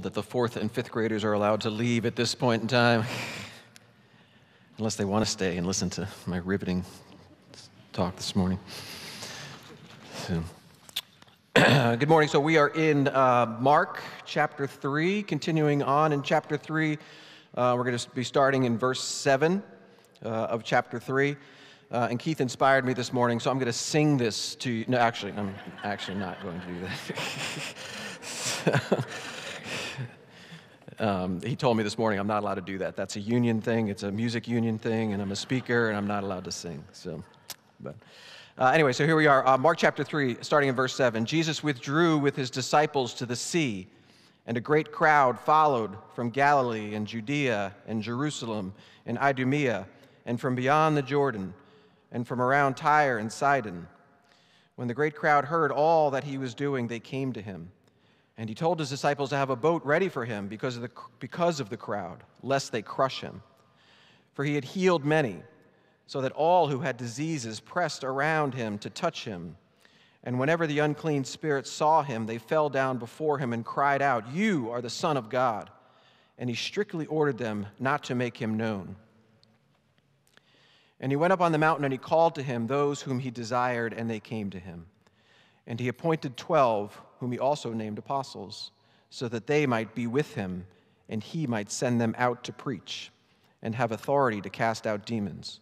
that the fourth and fifth graders are allowed to leave at this point in time, unless they want to stay and listen to my riveting talk this morning. So. Good morning. So we are in Mark chapter 3, continuing on in chapter 3. We're going to be starting in verse 7 of chapter 3. And Keith inspired me this morning, so I'm going to sing this to you. No, actually, I'm actually not going to do that. He told me this morning I'm not allowed to do that. That's a union thing. It's a music union thing, and I'm a speaker, and I'm not allowed to sing. So, but anyway, so here we are, Mark chapter 3, starting in verse 7. Jesus withdrew with his disciples to the sea, and a great crowd followed from Galilee and Judea and Jerusalem and Idumea and from beyond the Jordan and from around Tyre and Sidon. When the great crowd heard all that he was doing, they came to him. And he told his disciples to have a boat ready for him because of the crowd, lest they crush him. For he had healed many, so that all who had diseases pressed around him to touch him. And whenever the unclean spirits saw him, they fell down before him and cried out, "You are the Son of God." And he strictly ordered them not to make him known. And he went up on the mountain, and he called to him those whom he desired, and they came to him. And he appointed 12, whom he also named apostles, so that they might be with him, and he might send them out to preach and have authority to cast out demons.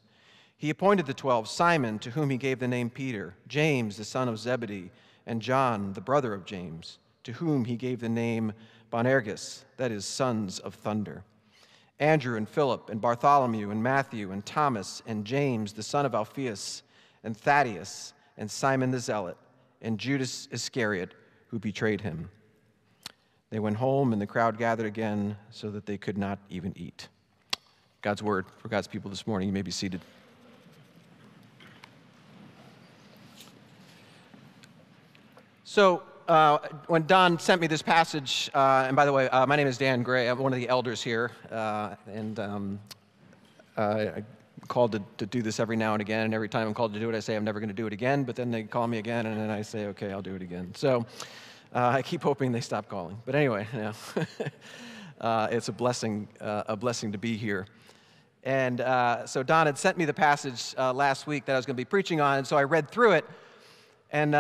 He appointed the 12, Simon, to whom he gave the name Peter, James, the son of Zebedee, and John, the brother of James, to whom he gave the name Bonerges, that is, sons of thunder, Andrew and Philip and Bartholomew and Matthew and Thomas and James, the son of Alphaeus, and Thaddeus and Simon the Zealot, and Judas Iscariot, who betrayed him. They went home, and the crowd gathered again so that they could not even eat. God's word for God's people this morning. You may be seated. So when Don sent me this passage, and by the way, my name is Dan Gray. I'm one of the elders here, and I called to do this every now and again, and every time I'm called to do it, I say I'm never going to do it again, but then they call me again, and then I say, okay, I'll do it again. So I keep hoping they stop calling. But anyway, yeah. It's a blessing to be here. And so Don had sent me the passage last week that I was going to be preaching on, and so I read through it, and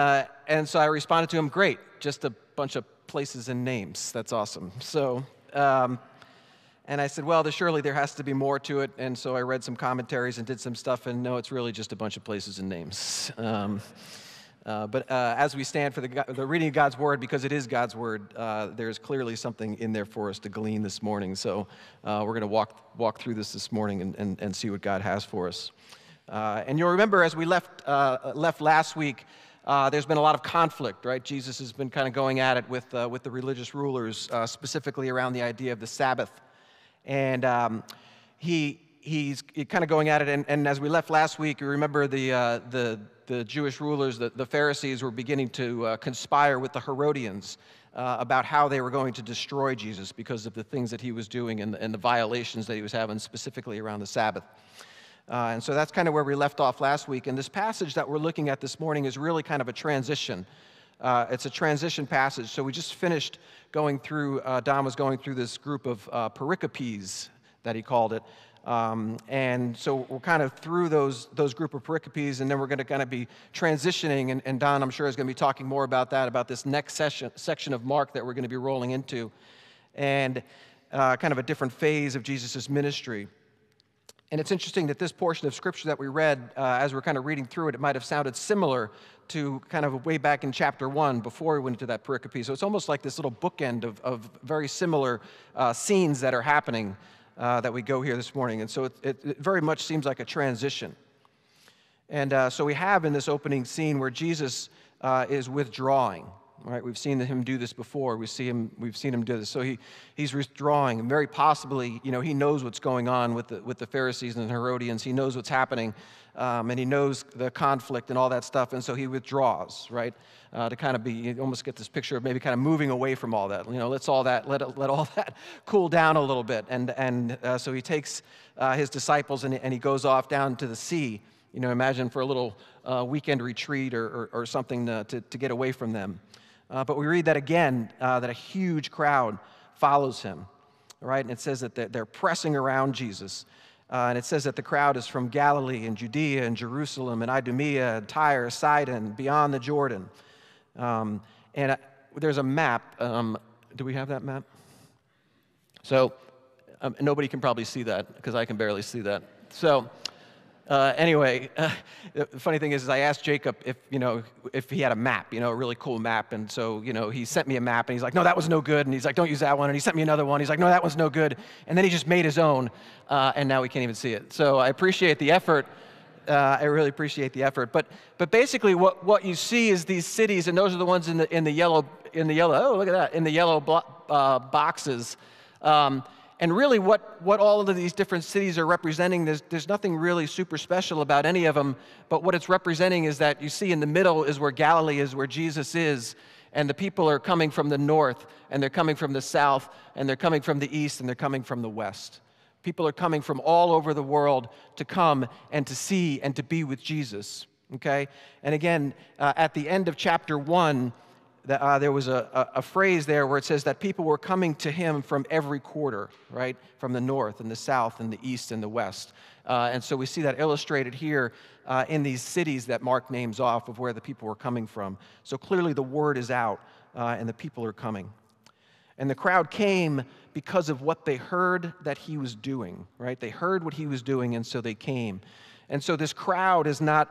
so I responded to him, great, just a bunch of places and names. That's awesome. So. And I said, well, surely there has to be more to it, and so I read some commentaries and did some stuff, and no, it's really just a bunch of places and names. But as we stand for the reading of God's Word, because it is God's Word, there's clearly something in there for us to glean this morning, so we're going to walk through this morning and see what God has for us. And you'll remember as we left last week, there's been a lot of conflict, right? Jesus has been kind of going at it with the religious rulers, specifically around the idea of the Sabbath. And he's kind of going at it, and as we left last week, you remember the Jewish rulers, the Pharisees were beginning to conspire with the Herodians about how they were going to destroy Jesus because of the things that he was doing and the violations that he was having specifically around the Sabbath. And so that's kind of where we left off last week, and this passage that we're looking at this morning is really kind of a transition. It's a transition passage, so we just finished going through, Don was going through this group of pericopes that he called it, and so we're kind of through those group of pericopes, and then we're going to kind of be transitioning, and Don, I'm sure, is going to be talking more about that, about this next section of Mark that we're going to be rolling into, and kind of a different phase of Jesus' ministry. And it's interesting that this portion of Scripture that we read, as we're kind of reading through it, it might have sounded similar to kind of way back in chapter 1 before we went into that pericope. So it's almost like this little bookend of very similar scenes that are happening that we go here this morning. And so it very much seems like a transition. And so we have in this opening scene where Jesus is withdrawing. Right? We've seen him do this before. We've seen him do this. So he's withdrawing, and very possibly, you know, he knows what's going on with the Pharisees and the Herodians. He knows what's happening, and he knows the conflict and all that stuff. And so he withdraws, right? To kind of you almost get this picture of maybe kind of moving away from all that. You know, let all that cool down a little bit. And so he takes his disciples and he goes off down to the sea. You know, imagine for a little weekend retreat or something to get away from them. But we read that again, that a huge crowd follows him. All right, and it says that they're pressing around Jesus. And it says that the crowd is from Galilee and Judea and Jerusalem and Idumea and Tyre, Sidon, beyond the Jordan. And there's a map. Do we have that map? So nobody can probably see that because I can barely see that. So anyway, the funny thing is I asked Jacob if he had a map, a really cool map. And so, he sent me a map and he's like, no, that was no good. And he's like, don't use that one. And he sent me another one. He's like, no, that one's no good. And then he just made his own and now we can't even see it. So I appreciate the effort. I really appreciate the effort. But basically what you see is these cities, and those are the ones in the yellow, oh, look at that, in the yellow boxes. And really what all of these different cities are representing, there's nothing really super special about any of them, but what it's representing is that you see in the middle is where Galilee is, where Jesus is, and the people are coming from the north, and they're coming from the south, and they're coming from the east, and they're coming from the west. People are coming from all over the world to come and to see and to be with Jesus, okay? And again, at the end of chapter 1, there was a phrase there where it says that people were coming to him from every quarter, right? From the north and the south and the east and the west. And so we see that illustrated here in these cities that Mark names off of where the people were coming from. So clearly the word is out and the people are coming. And the crowd came because of what they heard that he was doing, right? They heard what he was doing and so they came. And so this crowd is not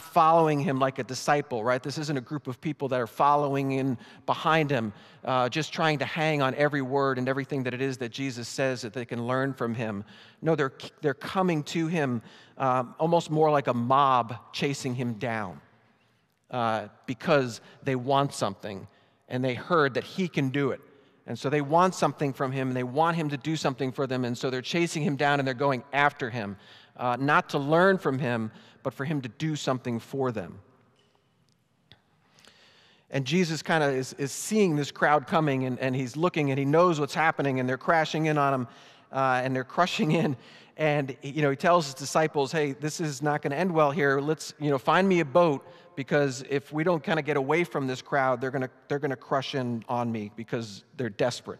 following him like a disciple, right? This isn't a group of people that are following in behind him, just trying to hang on every word and everything that it is that Jesus says that they can learn from him. No, they're coming to him almost more like a mob chasing him down because they want something and they heard that he can do it. And so they want something from him and they want him to do something for them, and so they're chasing him down and they're going after him. Not to learn from him, but for him to do something for them. And Jesus kind of is seeing this crowd coming, and he's looking, and he knows what's happening, and they're crashing in on him, and they're crushing in. And he tells his disciples, hey, this is not going to end well here. Let's find me a boat, because if we don't kind of get away from this crowd, they're gonna crush in on me because they're desperate.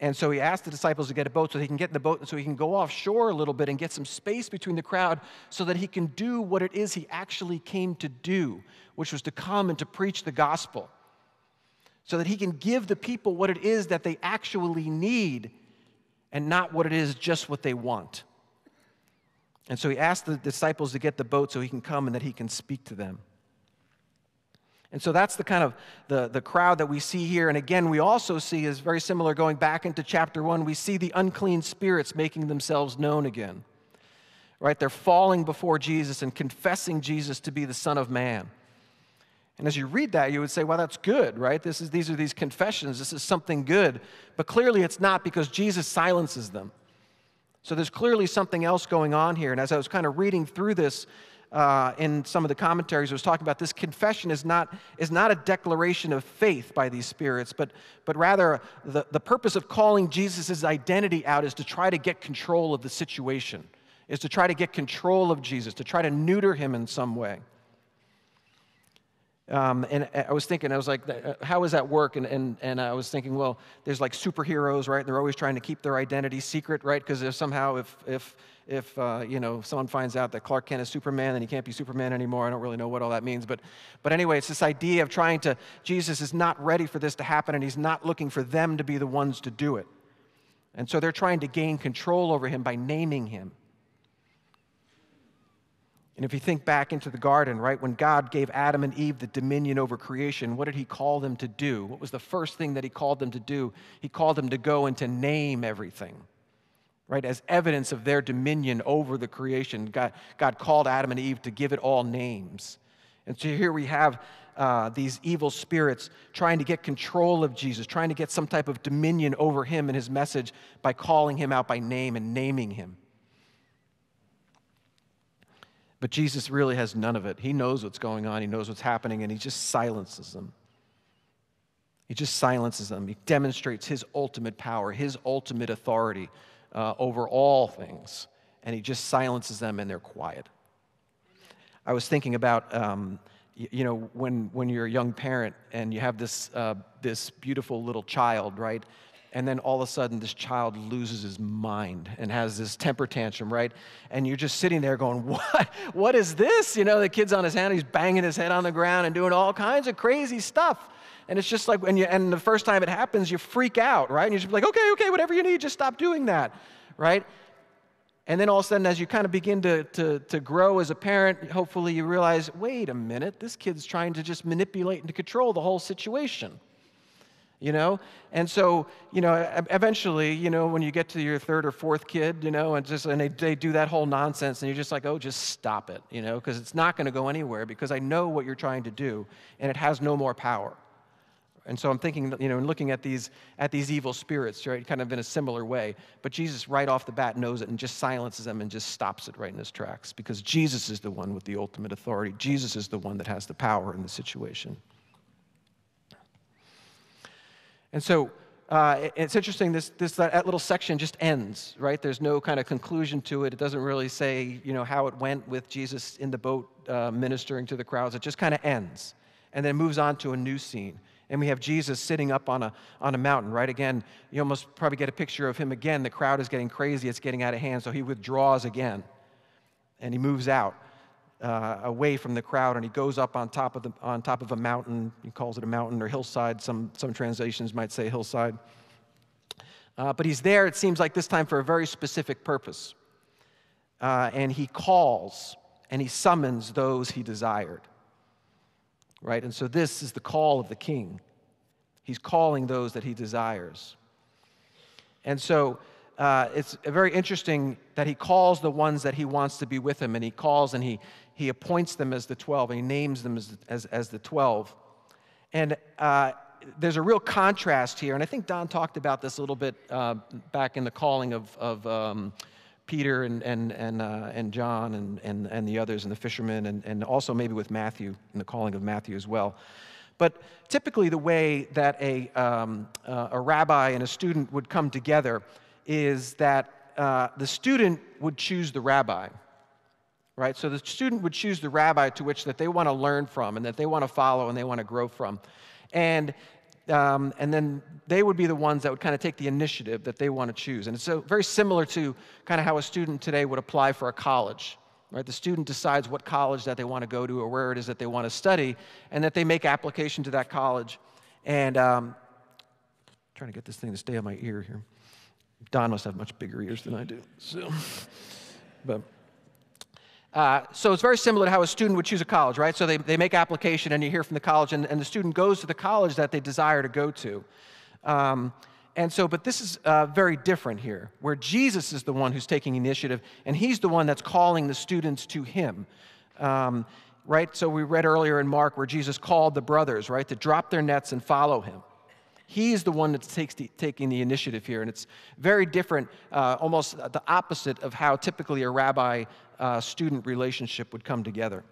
And so he asked the disciples to get a boat so he can get in the boat and so he can go offshore a little bit and get some space between the crowd so that he can do what it is he actually came to do, which was to come and to preach the gospel, so that he can give the people what it is that they actually need and not what it is just what they want. And so he asked the disciples to get the boat so he can come and that he can speak to them. And so that's the kind of the crowd that we see here. And again, we also see is very similar going back into chapter 1. We see the unclean spirits making themselves known again, right? They're falling before Jesus and confessing Jesus to be the Son of Man. And as you read that, you would say, well, that's good, right? These are these confessions. This is something good. But clearly it's not, because Jesus silences them. So there's clearly something else going on here. And as I was kind of reading through this, in some of the commentaries, I was talking about this confession is not a declaration of faith by these spirits, but rather the purpose of calling Jesus' identity out is to try to get control of the situation, is to try to get control of Jesus, to try to neuter him in some way. And I was thinking, I was like, how does that work? And I was thinking, well, there's like superheroes, right? They're always trying to keep their identity secret, right? Because if somehow if someone finds out that Clark Kent is Superman, then he can't be Superman anymore. I don't really know what all that means, but anyway, it's this idea of trying to, Jesus is not ready for this to happen, and he's not looking for them to be the ones to do it. And so they're trying to gain control over him by naming him. And if you think back into the garden, right, when God gave Adam and Eve the dominion over creation, what did he call them to do? What was the first thing that he called them to do? He called them to go and to name everything, right, as evidence of their dominion over the creation. God called Adam and Eve to give it all names. And so here we have these evil spirits trying to get control of Jesus, trying to get some type of dominion over him and his message by calling him out by name and naming him. But Jesus really has none of it. He knows what's going on. He knows what's happening, and he just silences them. He just silences them. He demonstrates his ultimate power, his ultimate authority over all things, and he just silences them, and they're quiet. I was thinking about you know, when you're a young parent and you have this, this beautiful little child, right? And then all of a sudden this child loses his mind and has this temper tantrum, right? And you're just sitting there going, what is this? You know, the kid's on his hand, he's banging his head on the ground and doing all kinds of crazy stuff. And it's just like, and the first time it happens, you freak out, right? And you're just like, okay, whatever you need, just stop doing that, right? And then all of a sudden, as you kind of begin to grow as a parent, hopefully you realize, wait a minute, this kid's trying to just manipulate and to control the whole situation, you know? And so, you know, eventually, you know, when you get to your third or fourth kid, you know, and they do that whole nonsense, and you're just like, oh, just stop it, you know, because it's not going to go anywhere, because I know what you're trying to do, and it has no more power. And so I'm thinking, you know, and looking at these evil spirits, right, kind of in a similar way. But Jesus, right off the bat, knows it and just silences them and just stops it right in his tracks, because Jesus is the one with the ultimate authority. Jesus is the one that has the power in the situation. And so it's interesting, that little section just ends, right? There's no kind of conclusion to it. It doesn't really say, you know, how it went with Jesus in the boat ministering to the crowds. It just kind of ends, and then moves on to a new scene. And we have Jesus sitting up on a mountain, right? Again, you almost probably get a picture of him again. The crowd is getting crazy. It's getting out of hand. So he withdraws again, and he moves out away from the crowd, and he goes up on top of a mountain. He calls it a mountain or hillside. Some translations might say hillside. But he's there, it seems like this time, for a very specific purpose. And he calls, and he summons those he desired. Right? And so this is the call of the king. He's calling those that he desires. And so it's very interesting that he calls the ones that he wants to be with him, and he calls and he appoints them as the 12, and he names them as the 12. And there's a real contrast here, and I think Don talked about this a little bit back in the calling of Peter and John and the others and the fishermen, and also maybe with Matthew, in the calling of Matthew as well. But typically the way that a rabbi and a student would come together is that the student would choose the rabbi, right? So the student would choose the rabbi to which that they want to learn from and that they want to follow and they want to grow from. And then they would be the ones that would kind of take the initiative that they want to choose. And it's so very similar to kind of how a student today would apply for a college, right? The student decides what college that they want to go to or where it is that they want to study, and that they make application to that college. And I'm trying to get this thing to stay on my ear here. Don must have much bigger ears than I do, so. So it's very similar to how a student would choose a college, right? So they make application, and you hear from the college, and the student goes to the college that they desire to go to. But this is very different here, where Jesus is the one who's taking initiative, and he's the one that's calling the students to him, right? So we read earlier in Mark where Jesus called the brothers, right, to drop their nets and follow him. He's the one that's taking the initiative here, and it's very different, almost the opposite of how typically a rabbi-student relationship would come together.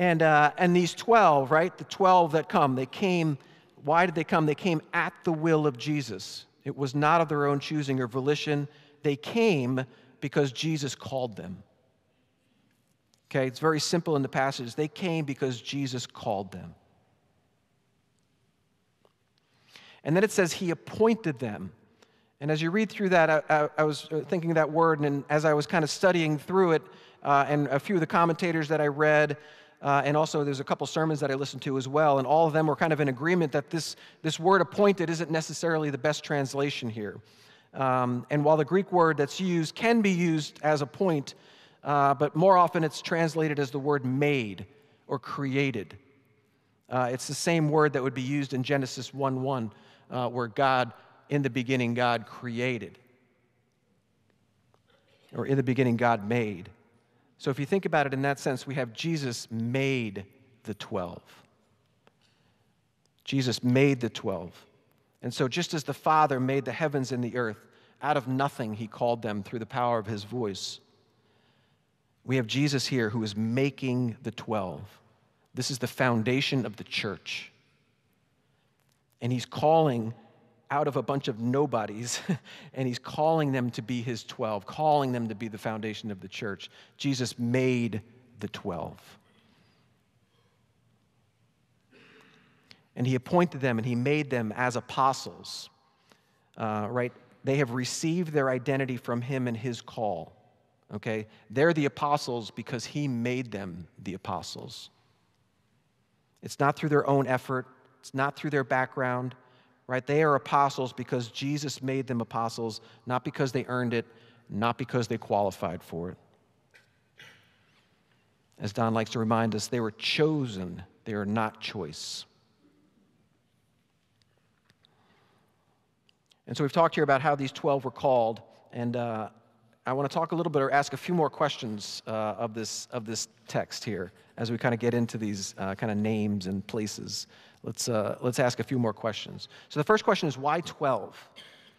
And these 12, right, the 12 that come, they came, why did they come? They came at the will of Jesus. It was not of their own choosing or volition. They came because Jesus called them. Okay, it's very simple in the passage. They came because Jesus called them. And then it says he appointed them. And as you read through that, I was thinking that word, and as I was kind of studying through it, and a few of the commentators that I read, and also there's a couple sermons that I listened to as well, and all of them were kind of in agreement that this word appointed isn't necessarily the best translation here. And while the Greek word that's used can be used as appoint, but more often it's translated as the word made or created. It's the same word that would be used in Genesis 1:1, where God, in the beginning, God created. Or in the beginning, God made. So if you think about it in that sense, we have Jesus made the 12. Jesus made the 12. And so just as the Father made the heavens and the earth, out of nothing he called them through the power of his voice. We have Jesus here who is making the 12. This is the foundation of the church. And he's calling out of a bunch of nobodies, and he's calling them to be his 12, calling them to be the foundation of the church. Jesus made the 12. And he appointed them and he made them as apostles, right? They have received their identity from him and his call, okay? They're the apostles because he made them the apostles. It's not through their own effort. It's not through their background, right? They are apostles because Jesus made them apostles, not because they earned it, not because they qualified for it. As Don likes to remind us, they were chosen. They are not choice. And so we've talked here about how these 12 were called, and I want to talk a little bit or ask a few more questions of this text here as we kind of get into these kind of names and places. Let's ask a few more questions. So the first question is, why 12?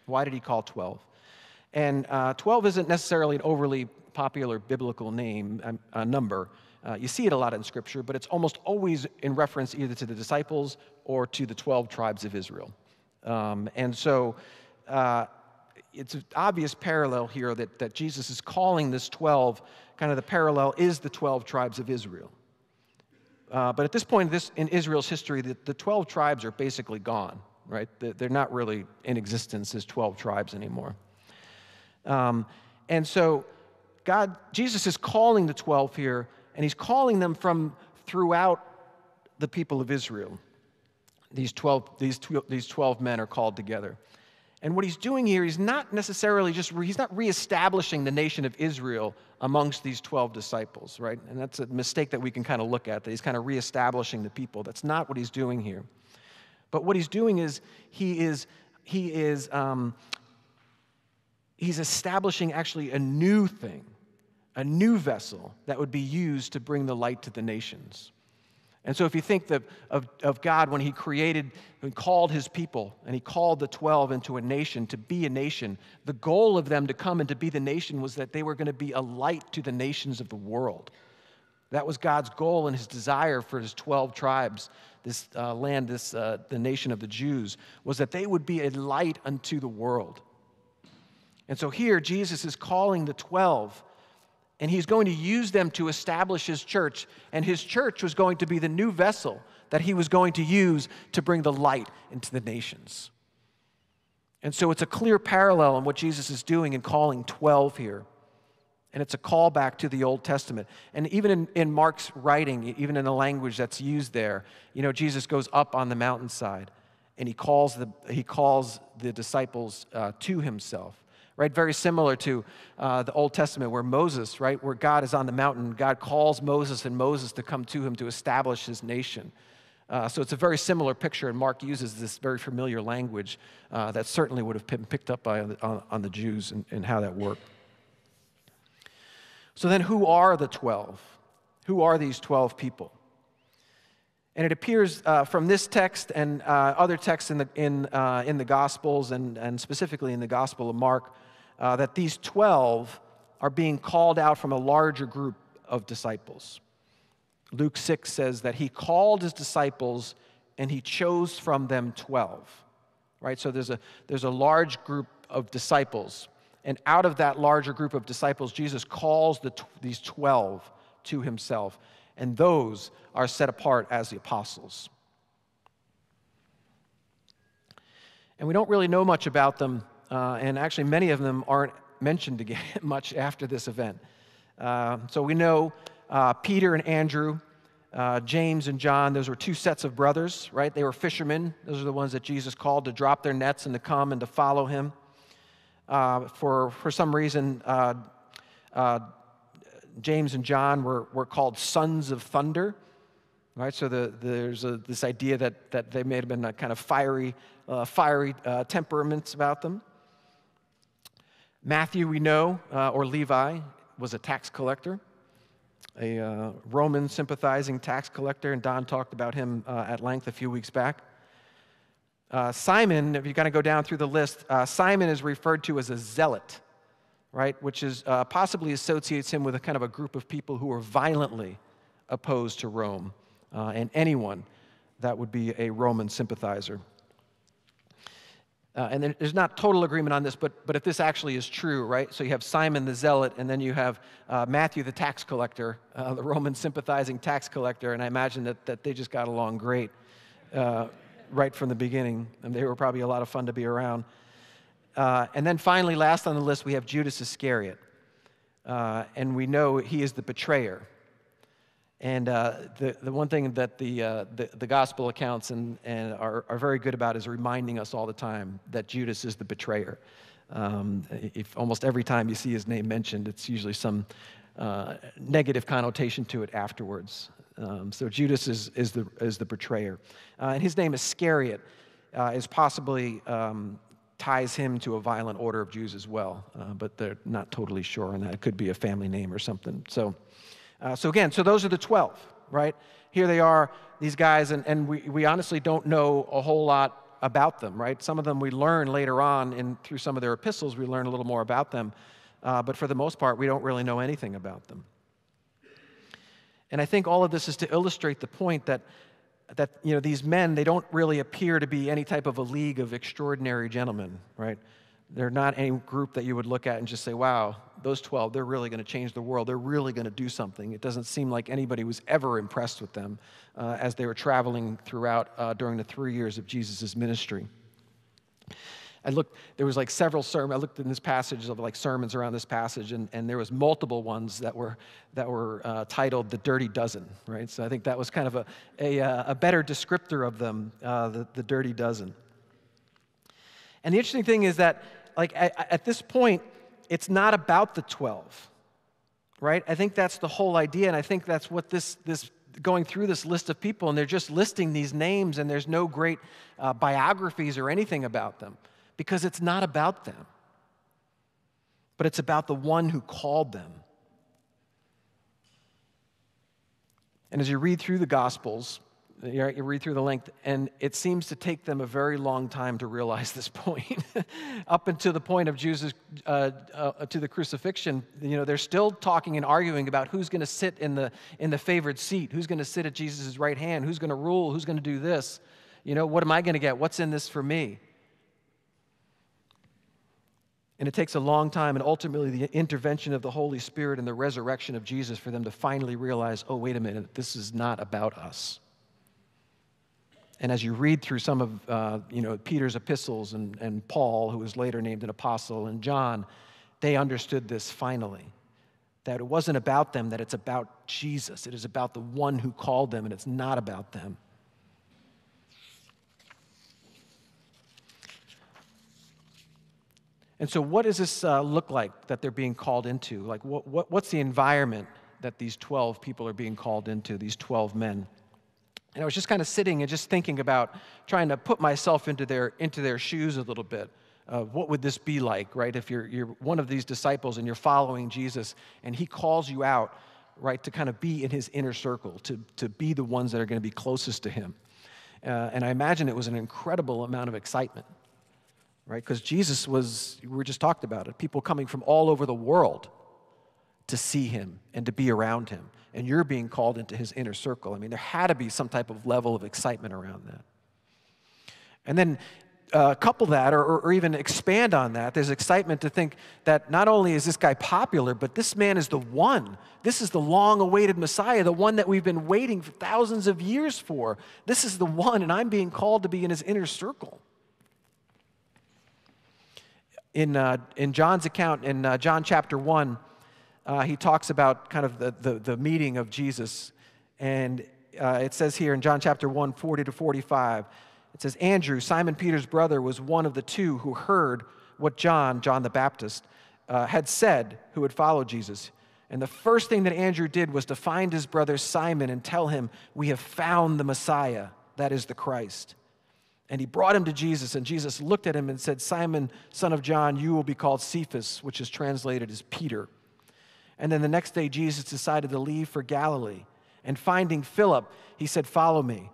Why did he call 12? And 12 isn't necessarily an overly popular biblical name, number. You see it a lot in Scripture, but it's almost always in reference either to the disciples or to the 12 tribes of Israel. And so it's an obvious parallel here that Jesus is calling this 12, kind of the parallel is the 12 tribes of Israel. But at this point in Israel's history, the 12 tribes are basically gone, right? They're not really in existence as 12 tribes anymore. And so Jesus is calling the 12 here, and he's calling them from throughout the people of Israel. These 12 men are called together. And what he's doing here, he's not reestablishing the nation of Israel amongst these 12 disciples, right? And that's a mistake that we can kind of look at, that he's kind of reestablishing the people. That's not what he's doing here. But what he's doing is he's establishing actually a new thing, a new vessel that would be used to bring the light to the nations. And so if you think of God when he created and called his people, and he called the 12 into a nation to be a nation, the goal of them to come and to be the nation was that they were going to be a light to the nations of the world. That was God's goal and his desire for his 12 tribes, this land, the nation of the Jews, was that they would be a light unto the world. And so here Jesus is calling the 12, and he's going to use them to establish his church, and his church was going to be the new vessel that he was going to use to bring the light into the nations. And so it's a clear parallel in what Jesus is doing in calling 12 here, and it's a callback to the Old Testament. And even in Mark's writing, even in the language that's used there, you know, Jesus goes up on the mountainside, and he calls the disciples to himself. Right, very similar to the Old Testament where Moses, right, where God is on the mountain, God calls Moses and Moses to come to him to establish his nation. So it's a very similar picture, and Mark uses this very familiar language that certainly would have been picked up by on the Jews and how that worked. So then who are the 12? Who are these 12 people? And it appears from this text and other texts in the Gospels and specifically in the Gospel of Mark, that these 12 are being called out from a larger group of disciples. Luke 6 says that he called his disciples and he chose from them 12, right? So there's a large group of disciples. And out of that larger group of disciples, Jesus calls these 12 to himself. And those are set apart as the apostles. And we don't really know much about them. And actually, many of them aren't mentioned again much after this event. So we know Peter and Andrew, James and John. Those were two sets of brothers, right? They were fishermen. Those are the ones that Jesus called to drop their nets and to come and to follow him. For some reason, James and John were called sons of thunder, right? So there's this idea that they may have been a kind of fiery temperaments about them. Matthew, we know, or Levi, was a tax collector, a Roman sympathizing tax collector, and Don talked about him at length a few weeks back. Simon, if you kind of go down through the list, Simon is referred to as a zealot, right, which is possibly associates him with a kind of a group of people who are violently opposed to Rome and anyone that would be a Roman sympathizer. And then there's not total agreement on this, but if this actually is true, right? So you have Simon the Zealot, and then you have Matthew the tax collector, the Roman sympathizing tax collector, and I imagine that they just got along great. right from the beginning, and they were probably a lot of fun to be around. And then finally, last on the list, we have Judas Iscariot. And we know he is the betrayer. And the one thing that the gospel accounts and are very good about is reminding us all the time that Judas is the betrayer. If almost every time you see his name mentioned, it's usually some negative connotation to it afterwards. So Judas is the betrayer. And his name Iscariot is possibly ties him to a violent order of Jews as well, but they're not totally sure on that. It could be a family name or something. So those are the 12, right? Here they are, these guys, and we honestly don't know a whole lot about them, right? Some of them we learn later on, and through some of their epistles, we learn a little more about them. But for the most part, we don't really know anything about them. And I think all of this is to illustrate the point that you know, these men, they don't really appear to be any type of a league of extraordinary gentlemen, right? They're not any group that you would look at and just say, wow, those 12, they're really going to change the world. They're really going to do something. It doesn't seem like anybody was ever impressed with them as they were traveling throughout during the 3 years of Jesus' ministry. I looked, there was like several sermons, I looked in this passage of like sermons around this passage, and there was multiple ones that were titled The Dirty Dozen, right? So I think that was kind of a better descriptor of them, the Dirty Dozen. And the interesting thing is that like at this point, it's not about the 12, right? I think that's the whole idea, and I think that's what this going through this list of people, and they're just listing these names, and there's no great biographies or anything about them. Because it's not about them, but it's about the one who called them. And as you read through the Gospels, you read through the length, and it seems to take them a very long time to realize this point. Up until the point of Jesus to the crucifixion, you know, they're still talking and arguing about who's going to sit in the favored seat, who's going to sit at Jesus' right hand, who's going to rule, who's going to do this. You know, what am I going to get? What's in this for me? And it takes a long time and ultimately the intervention of the Holy Spirit and the resurrection of Jesus for them to finally realize, oh, wait a minute, this is not about us. And as you read through some of Peter's epistles and Paul, who was later named an apostle, and John, they understood this finally, that it wasn't about them, that it's about Jesus. It is about the one who called them, and it's not about them. And so what does this look like that they're being called into? Like what's the environment that these 12 people are being called into, these 12 men? And I was just kind of sitting and just thinking about trying to put myself into their shoes a little bit. What would this be like, right? If you're one of these disciples and you're following Jesus and he calls you out, right, to kind of be in his inner circle, to be the ones that are going to be closest to him. And I imagine it was an incredible amount of excitement. Right? Because Jesus we just talked about it, people coming from all over the world to see him and to be around him. And you're being called into his inner circle. I mean, there had to be some type of level of excitement around that. And then couple that or even expand on that, there's excitement to think that not only is this guy popular, but this man is the one. This is the long-awaited Messiah, the one that we've been waiting for thousands of years for. This is the one, and I'm being called to be in his inner circle. In John's account, in John chapter 1, he talks about kind of the meeting of Jesus. And it says here in John chapter 1, 40 to 45, it says, Andrew, Simon Peter's brother, was one of the two who heard what John the Baptist, had said who had followed Jesus. And the first thing that Andrew did was to find his brother Simon and tell him, we have found the Messiah, that is the Christ. And he brought him to Jesus, and Jesus looked at him and said, Simon, son of John, you will be called Cephas, which is translated as Peter. And then the next day, Jesus decided to leave for Galilee. And finding Philip, he said, follow me.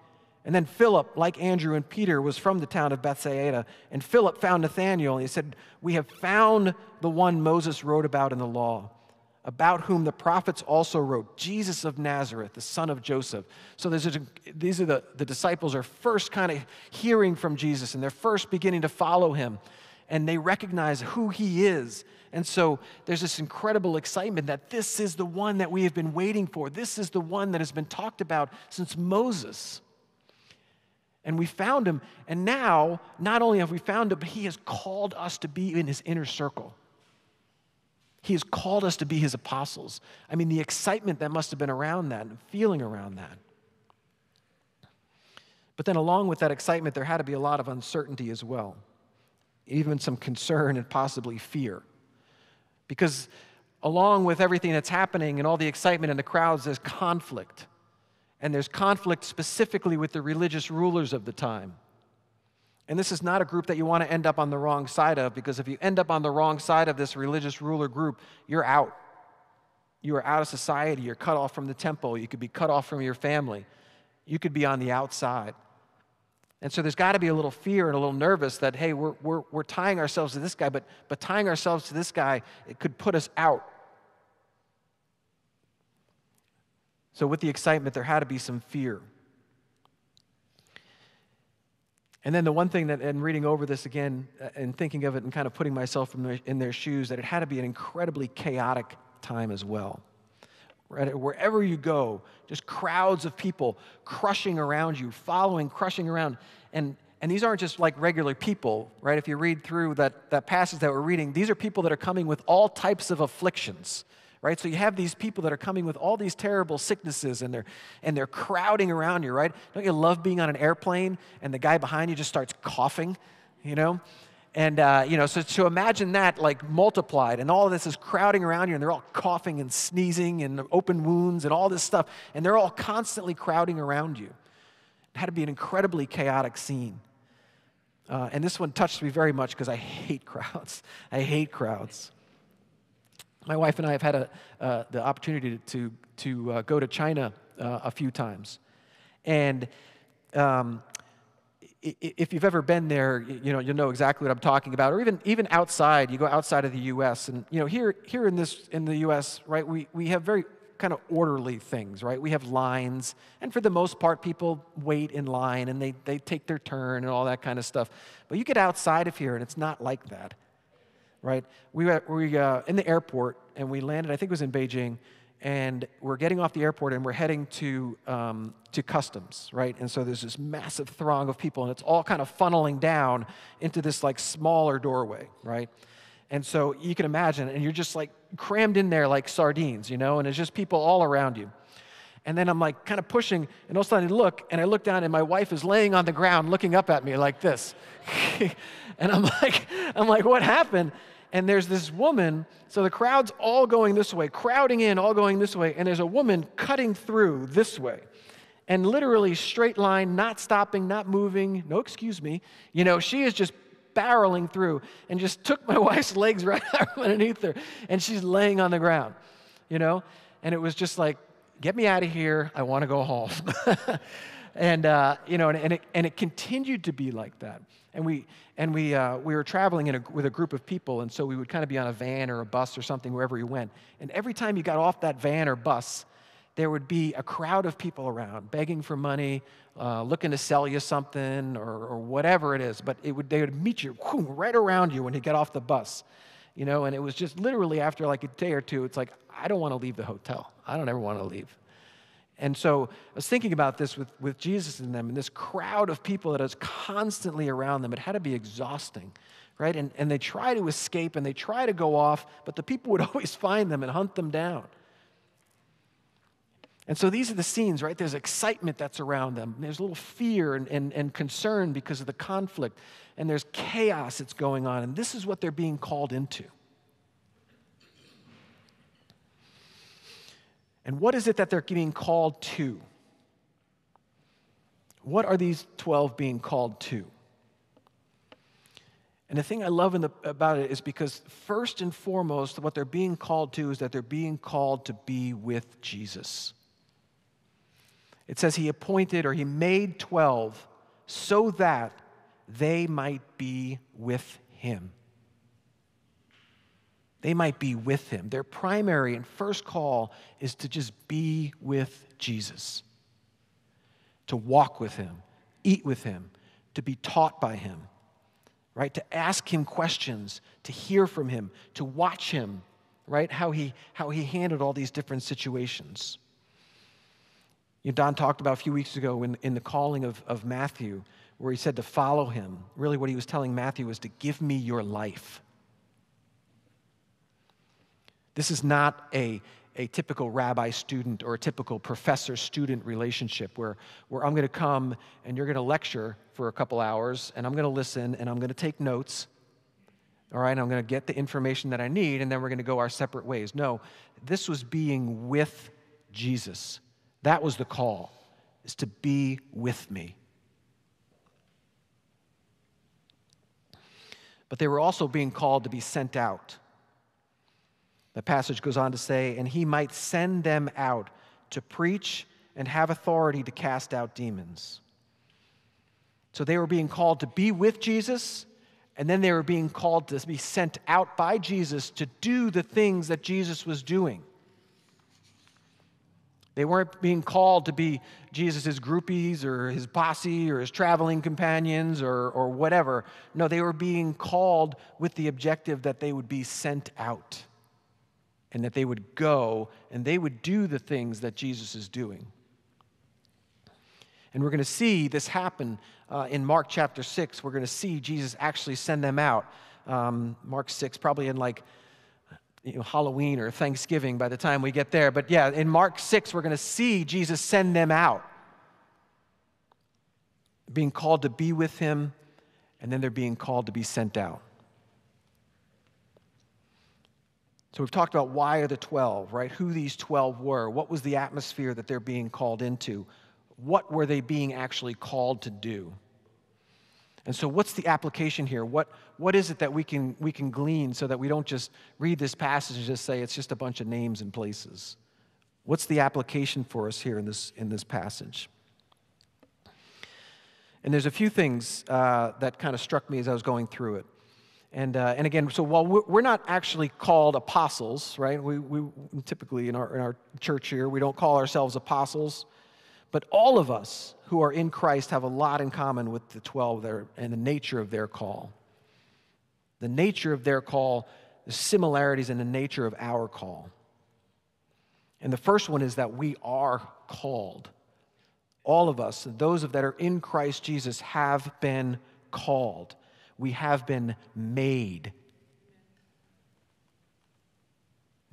And then Philip, like Andrew and Peter, was from the town of Bethsaida. And Philip found Nathaniel, and he said, we have found the one Moses wrote about in the law, about whom the prophets also wrote, Jesus of Nazareth, the son of Joseph. So these are the disciples are first kind of hearing from Jesus, and they're first beginning to follow him, and they recognize who he is. And so there's this incredible excitement that this is the one that we have been waiting for. This is the one that has been talked about since Moses. And we found him, and now, not only have we found him, but he has called us to be in his inner circle. He has called us to be his apostles. I mean, the excitement that must have been around that, and feeling around that. But then along with that excitement, there had to be a lot of uncertainty as well, even some concern and possibly fear. Because along with everything that's happening and all the excitement and the crowds, there's conflict. And there's conflict specifically with the religious rulers of the time. And this is not a group that you want to end up on the wrong side of, because if you end up on the wrong side of this religious ruler group, you're out. You are out of society. You're cut off from the temple. You could be cut off from your family. You could be on the outside. And so there's got to be a little fear and a little nervous that, hey, we're tying ourselves to this guy, but tying ourselves to this guy, it could put us out. So with the excitement, there had to be some fear. And then the one thing that, and reading over this again and thinking of it and kind of putting myself in their shoes, that it had to be an incredibly chaotic time as well. Right? Wherever you go, just crowds of people crushing around you, following, crushing around. And these aren't just like regular people, right? If you read through that passage that we're reading, these are people that are coming with all types of afflictions. Right? So you have these people that are coming with all these terrible sicknesses, and they're crowding around you, right? Don't you love being on an airplane and the guy behind you just starts coughing, you know? And, you know, so to imagine that, like, multiplied, and all of this is crowding around you, and they're all coughing and sneezing and open wounds and all this stuff, and they're all constantly crowding around you. It had to be an incredibly chaotic scene. And this one touched me very much because I hate crowds. I hate crowds. My wife and I have had the opportunity to go to China a few times, and if you've ever been there, you'll know exactly what I'm talking about. Or even outside, you go outside of the U.S. and here in the U.S., right? We have very kind of orderly things, right? We have lines, and for the most part, people wait in line and they take their turn and all that kind of stuff. But you get outside of here, and it's not like that. Right? We were in the airport, and we landed, I think it was in Beijing, and we're getting off the airport, and we're heading to customs, right? And so there's this massive throng of people, and it's all kind of funneling down into this, like, smaller doorway, right? And so you can imagine, and you're just, like, crammed in there like sardines, you know, and it's just people all around you. And then I'm, like, kind of pushing, and all of a sudden I look, and I look down, and my wife is laying on the ground looking up at me like this. And I'm like, what happened? And there's this woman, so the crowd's all going this way, crowding in, all going this way, and there's a woman cutting through this way. And literally straight line, not stopping, not moving, no excuse me, you know, she is just barreling through and just took my wife's legs right out from underneath her, and she's laying on the ground, you know? And it was just like, get me out of here, I want to go home. And you know, and it continued to be like that. And we were traveling with a group of people, and so we would kind of be on a van or a bus or something wherever we went. And every time you got off that van or bus, there would be a crowd of people around, begging for money, looking to sell you something or whatever it is. But they would meet you right around you when you get off the bus, you know. And it was just literally after like a day or two, it's like, I don't want to leave the hotel. I don't ever want to leave. And so I was thinking about this with Jesus in them, and this crowd of people that is constantly around them. It had to be exhausting, right? And they try to escape, and they try to go off, but the people would always find them and hunt them down. And so these are the scenes, right? There's excitement that's around them. There's a little fear and concern because of the conflict, and there's chaos that's going on, and this is what they're being called into. And what is it that they're being called to? What are these 12 being called to? And the thing I love about it is because first and foremost, what they're being called to is that they're being called to be with Jesus. It says he appointed, or he made 12 so that they might be with him. They might be with him. Their primary and first call is to just be with Jesus, to walk with him, eat with him, to be taught by him, right? To ask him questions, to hear from him, to watch him, right? How he handled all these different situations. You know, Don talked about a few weeks ago in the calling of Matthew, where he said to follow him. Really what he was telling Matthew was to give me your life. This is not a typical rabbi-student or a typical professor-student relationship where I'm going to come and you're going to lecture for a couple hours and I'm going to listen and I'm going to take notes, all right, and I'm going to get the information that I need and then we're going to go our separate ways. No, this was being with Jesus. That was the call, is to be with me. But they were also being called to be sent out. The passage goes on to say, and he might send them out to preach and have authority to cast out demons. So they were being called to be with Jesus, and then they were being called to be sent out by Jesus to do the things that Jesus was doing. They weren't being called to be Jesus' groupies or his posse or his traveling companions or whatever. No, they were being called with the objective that they would be sent out. And that they would go and they would do the things that Jesus is doing. And we're going to see this happen in Mark chapter 6. We're going to see Jesus actually send them out. Mark 6, probably in like Halloween or Thanksgiving by the time we get there. But yeah, in Mark 6, we're going to see Jesus send them out. Being called to be with him, and then they're being called to be sent out. So we've talked about why are the 12, right? Who these 12 were. What was the atmosphere that they're being called into? What were they being actually called to do? And so what's the application here? What is it that we can glean so that we don't just read this passage and just say it's just a bunch of names and places? What's the application for us here in this passage? And there's a few things that kind of struck me as I was going through it. And again, so while we're not actually called apostles, right? We typically in our church here, we don't call ourselves apostles, but all of us who are in Christ have a lot in common with the 12 there and the nature of their call. The nature of their call, the similarities in the nature of our call. And the first one is that we are called. All of us, those that are in Christ Jesus, have been called. We have been made.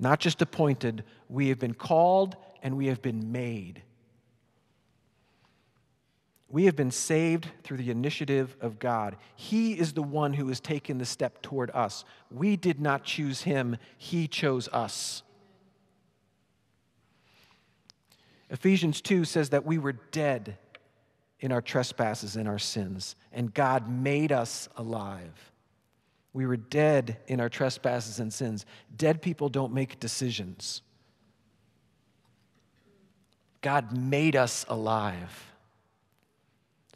Not just appointed, we have been called and we have been made. We have been saved through the initiative of God. He is the one who has taken the step toward us. We did not choose him, he chose us. Ephesians 2 says that we were dead in our trespasses and our sins, and God made us alive. We were dead in our trespasses and sins. Dead people don't make decisions. God made us alive.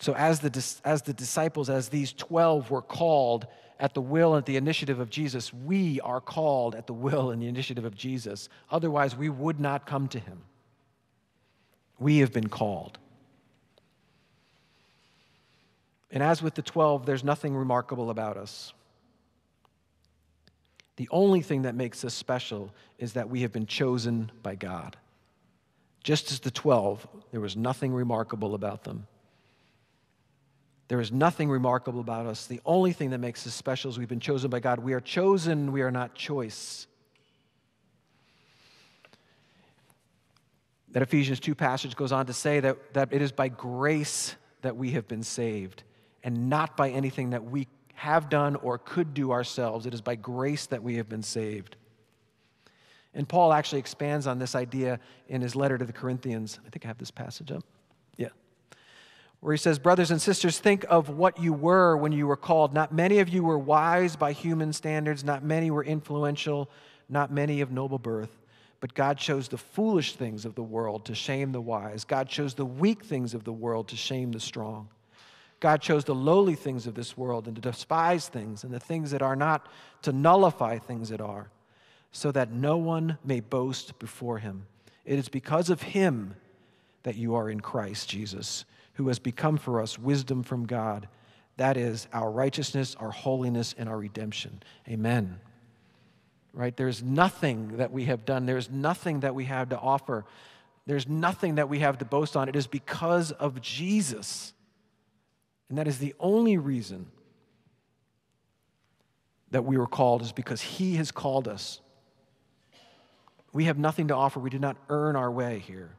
So as the disciples, as these 12 were called at the will and at the initiative of Jesus, we are called at the will and the initiative of Jesus. Otherwise, we would not come to him. We have been called. And as with the 12, there's nothing remarkable about us. The only thing that makes us special is that we have been chosen by God. Just as the 12, there was nothing remarkable about them. There is nothing remarkable about us. The only thing that makes us special is we've been chosen by God. We are chosen, we are not choice. That Ephesians 2 passage goes on to say that it is by grace that we have been saved, and not by anything that we have done or could do ourselves. It is by grace that we have been saved. And Paul actually expands on this idea in his letter to the Corinthians. I think I have this passage up. Yeah. Where he says, brothers and sisters, think of what you were when you were called. Not many of you were wise by human standards. Not many were influential. Not many of noble birth. But God chose the foolish things of the world to shame the wise. God chose the weak things of the world to shame the strong. God chose the lowly things of this world and to despise things and the things that are not, to nullify things that are, so that no one may boast before him. It is because of him that you are in Christ Jesus, who has become for us wisdom from God. That is our righteousness, our holiness, and our redemption. Amen. Right? There's nothing that we have done. There's nothing that we have to offer There's nothing that we have to boast on. It is because of Jesus. And that is the only reason that we were called, is because he has called us. We have nothing to offer. We did not earn our way here.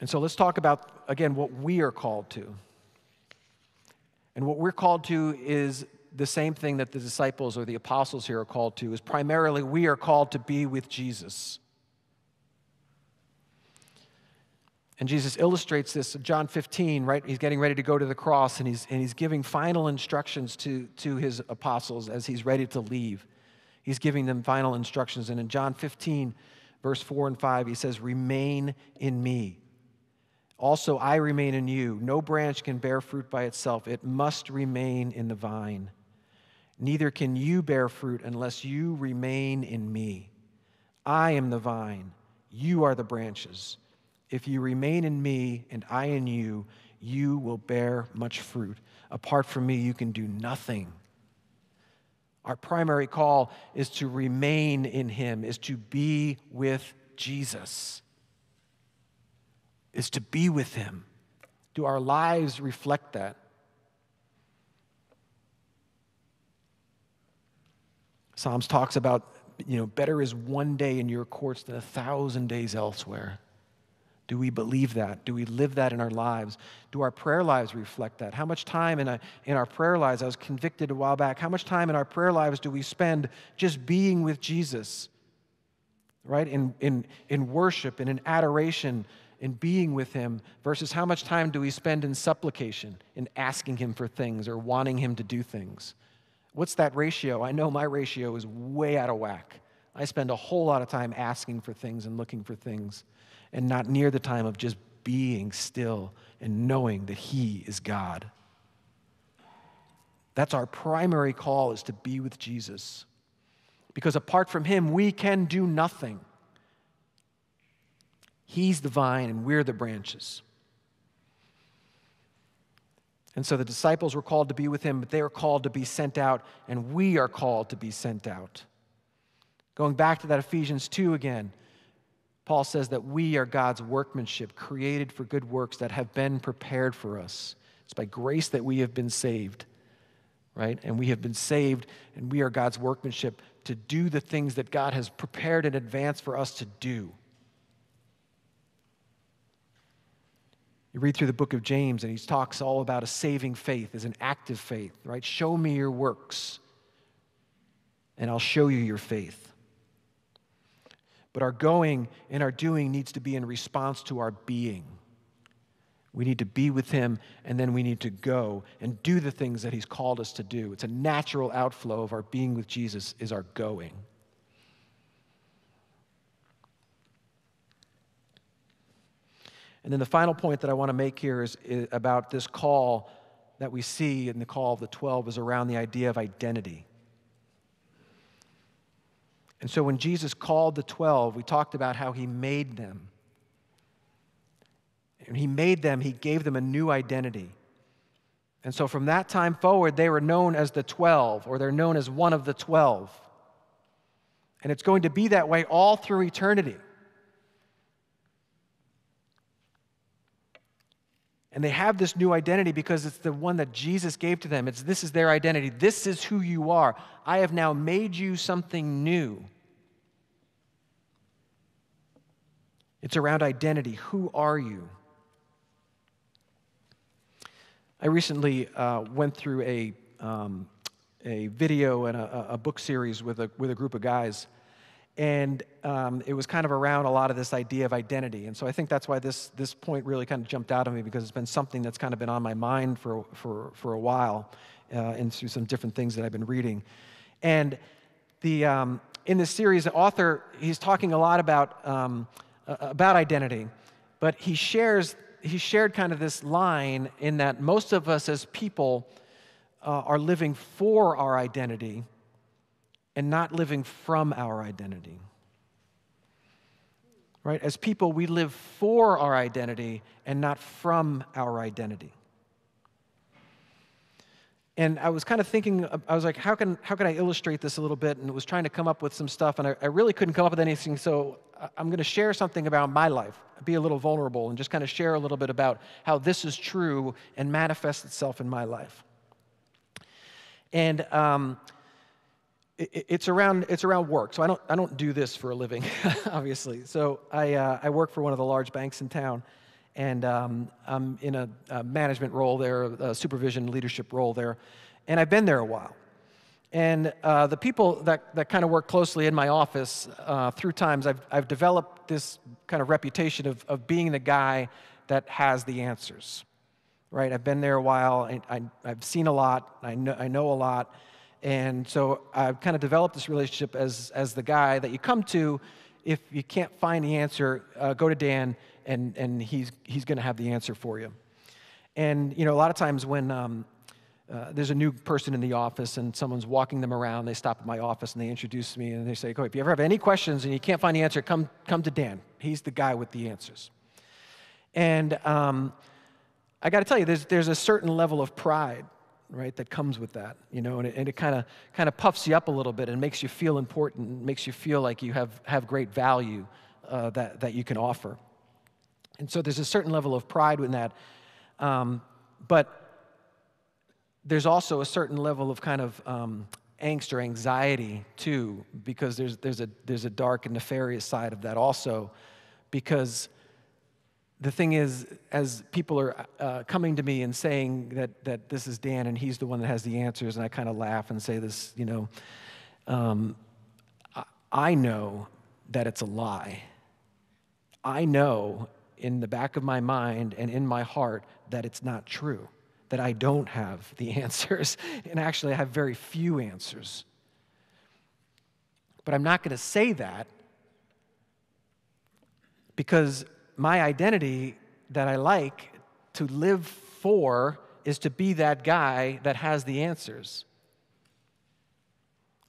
And so let's talk about, again, what we are called to. And what we're called to is the same thing that the disciples or the apostles here are called to, is primarily we are called to be with Jesus. And Jesus illustrates this in John 15, right? He's getting ready to go to the cross, and he's giving final instructions to his apostles as he's ready to leave. He's giving them final instructions. And in John 15, verse 4 and 5, he says, "Remain in me. Also, I remain in you. No branch can bear fruit by itself. It must remain in the vine. Neither can you bear fruit unless you remain in me. I am the vine. You are the branches. If you remain in me and I in you, you will bear much fruit. Apart from me, you can do nothing." Our primary call is to remain in him, is to be with Jesus, is to be with him. Do our lives reflect that? Psalms talks about, better is one day in your courts than 1,000 days elsewhere. Do we believe that? Do we live that in our lives? Do our prayer lives reflect that? How much time in our prayer lives, I was convicted a while back, how much time in our prayer lives do we spend just being with Jesus, right? In worship and in adoration, in being with him, versus how much time do we spend in supplication, in asking him for things or wanting him to do things? What's that ratio? I know my ratio is way out of whack. I spend a whole lot of time asking for things and looking for things, and not near the time of just being still and knowing that he is God. That's our primary call, is to be with Jesus. Because apart from him, we can do nothing. He's the vine and we're the branches. And so the disciples were called to be with him, but they are called to be sent out, and we are called to be sent out. Going back to that Ephesians 2 again, Paul says that we are God's workmanship, created for good works that have been prepared for us. It's by grace that we have been saved, right? And we have been saved, and we are God's workmanship to do the things that God has prepared in advance for us to do. You read through the book of James, and he talks all about a saving faith as an active faith, right? Show me your works, and I'll show you your faith. But our going and our doing needs to be in response to our being. We need to be with him, and then we need to go and do the things that he's called us to do. It's a natural outflow of our being with Jesus, is our going. And then the final point that I want to make here is about this call that we see in the call of the 12 is around the idea of identity. And so when Jesus called the 12, we talked about how he made them. And he made them, he gave them a new identity. And so from that time forward, they were known as the 12, or they're known as one of the 12. And it's going to be that way all through eternity. And they have this new identity because it's the one that Jesus gave to them. This is their identity. This is who you are. I have now made you something new. It's around identity. Who are you? I recently went through a video and a book series with a group of guys. And it was kind of around a lot of this idea of identity. And so I think that's why this point really kind of jumped out at me, because it's been something that's kind of been on my mind for a while, and through some different things that I've been reading. And in this series, the author, he's talking a lot about identity, but he shared kind of this line in that most of us as people are living for our identity and not living from our identity, right? As people, we live for our identity and not from our identity. And I was kind of thinking, I was like, how can I illustrate this a little bit? And was trying to come up with some stuff, and I really couldn't come up with anything, so I'm going to share something about my life, be a little vulnerable, and just kind of share a little bit about how this is true and manifests itself in my life. And it's around work. So I don't do this for a living, obviously. So I work for one of the large banks in town. And I'm in a management role there, a supervision leadership role there. And I've been there a while. And the people that kind of work closely in my office, through times, I've developed this kind of reputation of being the guy that has the answers, right? I've been there a while. I've seen a lot. I know a lot. And so I've kind of developed this relationship as the guy that you come to. If you can't find the answer, go to Dan, and he's going to have the answer for you. And you know, a lot of times when there's a new person in the office and someone's walking them around, they stop at my office and they introduce me and they say, "Go, if you ever have any questions and you can't find the answer, come to Dan. He's the guy with the answers." And I got to tell you, there's a certain level of pride, right, that comes with that, you know, and it kind of puffs you up a little bit and makes you feel important, and makes you feel like you have great value that you can offer. And so there's a certain level of pride in that, but there's also a certain level of kind of angst or anxiety too, because there's a dark and nefarious side of that also, because the thing is, as people are coming to me and saying that this is Dan and he's the one that has the answers, and I kind of laugh and say this, you know, I know that it's a lie. I know in the back of my mind and in my heart that it's not true, that I don't have the answers, and actually I have very few answers. But I'm not going to say that, because my identity that I like to live for is to be that guy that has the answers.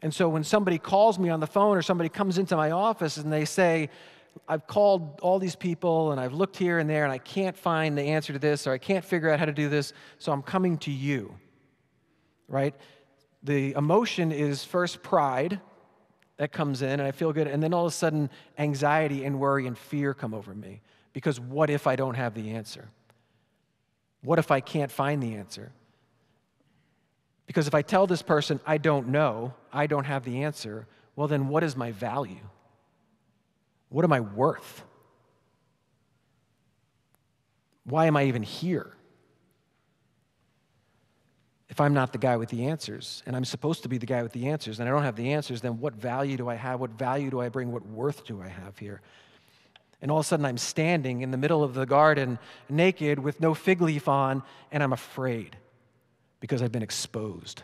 And so when somebody calls me on the phone or somebody comes into my office and they say, "I've called all these people and I've looked here and there and I can't find the answer to this, or I can't figure out how to do this, so I'm coming to you," right? The emotion is first pride that comes in and I feel good, and then all of a sudden anxiety and worry and fear come over me. Because what if I don't have the answer? What if I can't find the answer? Because if I tell this person, "I don't know, I don't have the answer," well then what is my value? What am I worth? Why am I even here? If I'm not the guy with the answers, and I'm supposed to be the guy with the answers, and I don't have the answers, then what value do I have? What value do I bring? What worth do I have here? And all of a sudden, I'm standing in the middle of the garden, naked, with no fig leaf on, and I'm afraid because I've been exposed.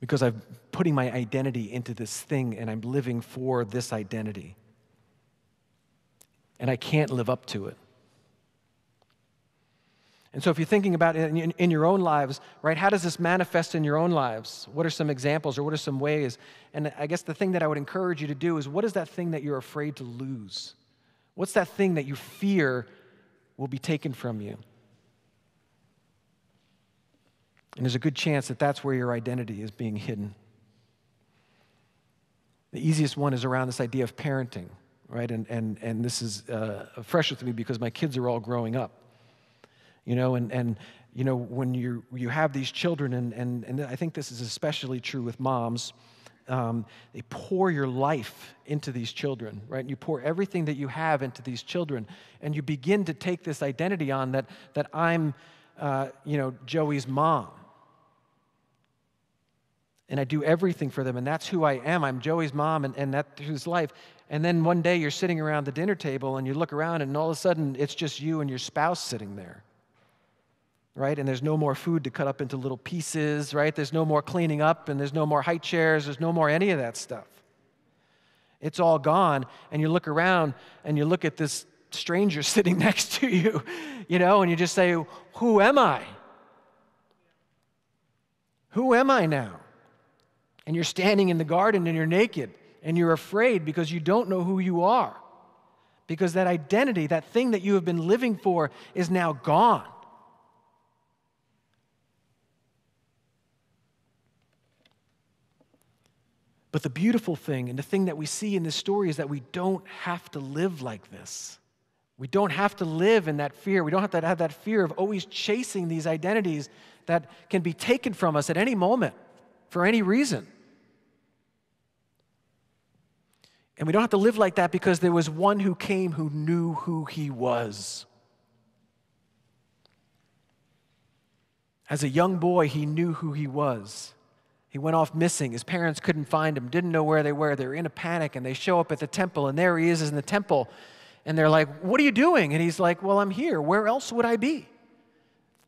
Because I'm putting my identity into this thing, and I'm living for this identity. And I can't live up to it. And so if you're thinking about it in your own lives, right, how does this manifest in your own lives? What are some examples, or what are some ways? And I guess the thing that I would encourage you to do is, what is that thing that you're afraid to lose? What's that thing that you fear will be taken from you? And there's a good chance that that's where your identity is being hidden. The easiest one is around this idea of parenting, right? And this is fresh with me because my kids are all growing up. You know, and you know, when you have these children, and I think this is especially true with moms, they pour your life into these children, right? You pour everything that you have into these children, and you begin to take this identity on that I'm, you know, Joey's mom, and I do everything for them, and that's who I am. I'm Joey's mom, and that's his life. And then one day you're sitting around the dinner table, and you look around, and all of a sudden it's just you and your spouse sitting there. Right? And there's no more food to cut up into little pieces, right? There's no more cleaning up, and there's no more high chairs, there's no more any of that stuff. It's all gone, and you look around, and you look at this stranger sitting next to you, you know, and you just say, "Who am I? Who am I now?" And you're standing in the garden, and you're naked, and you're afraid because you don't know who you are. because that identity, that thing that you have been living for, is now gone. But the beautiful thing and the thing that we see in this story is that we don't have to live like this. We don't have to live in that fear. We don't have to have that fear of always chasing these identities that can be taken from us at any moment for any reason. And we don't have to live like that because there was one who came who knew who he was. As a young boy, he knew who he was. He went off missing. His parents couldn't find him, didn't know where they were. They were in a panic, and they show up at the temple, and there he is in the temple. And they're like, "What are you doing?" And he's like, "Well, I'm here. Where else would I be?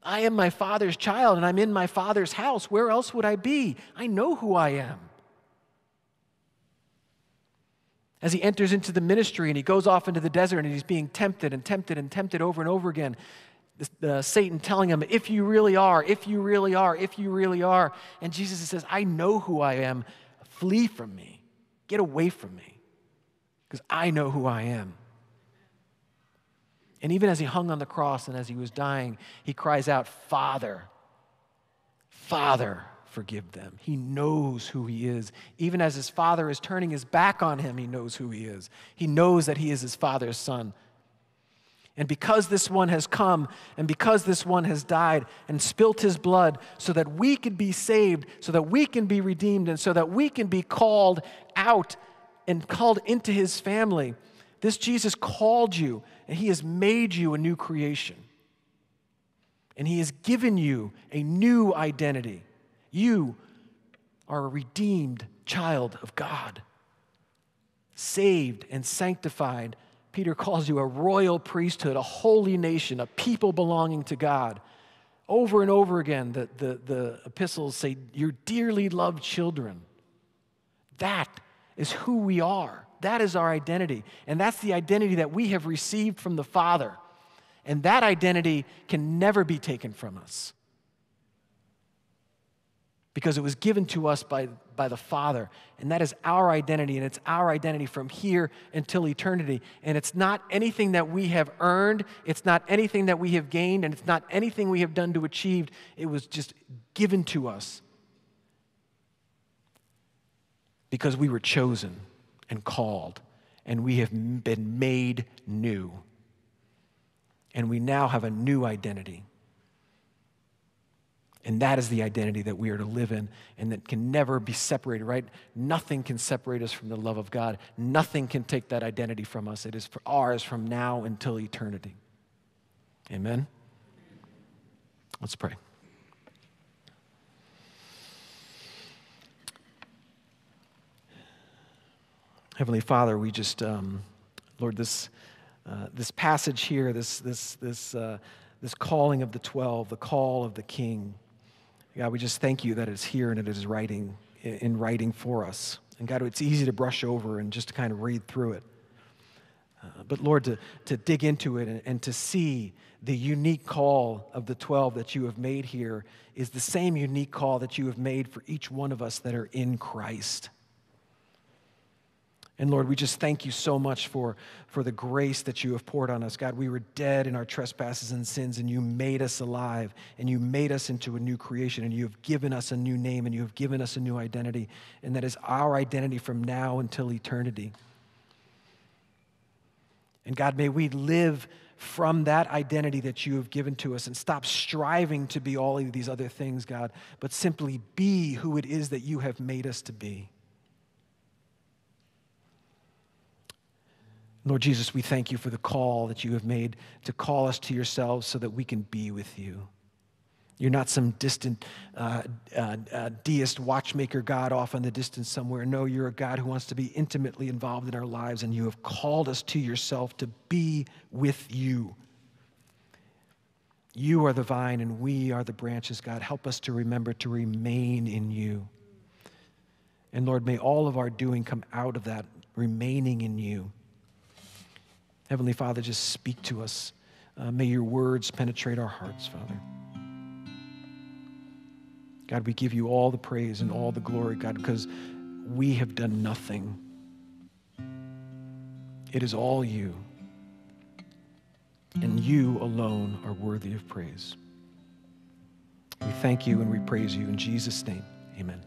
I am my Father's child, and I'm in my Father's house. Where else would I be? I know who I am." As he enters into the ministry and he goes off into the desert and he's being tempted and tempted and tempted over and over again, Satan telling him, "If you really are, if you really are, if you really are." And Jesus says, "I know who I am. Flee from me. Get away from me, because I know who I am." And even as he hung on the cross and as he was dying, he cries out, "Father, Father, forgive them." He knows who he is. Even as his father is turning his back on him, he knows who he is. He knows that he is his Father's son. And because this one has come, and because this one has died and spilt his blood so that we can be saved, so that we can be redeemed, and so that we can be called out and called into his family, this Jesus called you, and he has made you a new creation. And he has given you a new identity. You are a redeemed child of God, saved and sanctified. Peter calls you a royal priesthood, a holy nation, a people belonging to God. Over and over again, the epistles say, "You're dearly loved children." That is who we are. That is our identity. And that's the identity that we have received from the Father. And that identity can never be taken from us, because it was given to us by the Father. And that is our identity, and it's our identity from here until eternity. And it's not anything that we have earned, it's not anything that we have gained, and it's not anything we have done to achieve. It was just given to us because we were chosen and called, and we have been made new. And we now have a new identity. And that is the identity that we are to live in, and that can never be separated, right? Nothing can separate us from the love of God. Nothing can take that identity from us. It is ours from now until eternity. Amen? Let's pray. Heavenly Father, we just, Lord, this passage here, this calling of the 12, the call of the King, God, we just thank you that it's here and it is writing, in writing for us. And God, it's easy to brush over and just to kind of read through it. But Lord, to dig into it and to see the unique call of the 12 that you have made here is the same unique call that you have made for each one of us that are in Christ. And Lord, we just thank you so much for the grace that you have poured on us. God, we were dead in our trespasses and sins, and you made us alive, and you made us into a new creation, and you have given us a new name, and you have given us a new identity, and that is our identity from now until eternity. And God, may we live from that identity that you have given to us and stop striving to be all of these other things, God, but simply be who it is that you have made us to be. Lord Jesus, we thank you for the call that you have made to call us to yourselves so that we can be with you. You're not some distant deist watchmaker God off in the distance somewhere. No, you're a God who wants to be intimately involved in our lives, and you have called us to yourself to be with you. You are the vine and we are the branches, God. Help us to remember to remain in you. And Lord, may all of our doing come out of that remaining in you. Heavenly Father, just speak to us. May your words penetrate our hearts, Father. God, we give you all the praise and all the glory, God, because we have done nothing. It is all you. and you alone are worthy of praise. We thank you and we praise you in Jesus' name. Amen.